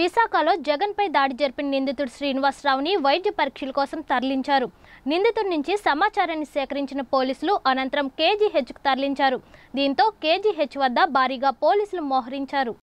విశాఖలో జగన్ పై దాడి జరిపిన నిందితుడు శ్రీనివాసరావుని వైద్య పరీక్షల కోసం తరలించారు. నిందితుడి నుంచి సమాచారాన్ని సేకరించిన పోలీసులు అనంతరం K.G.H కు తరలించారు. దీంతో K.G.H వద్ద భారీగా పోలీసులు మోహరించారు.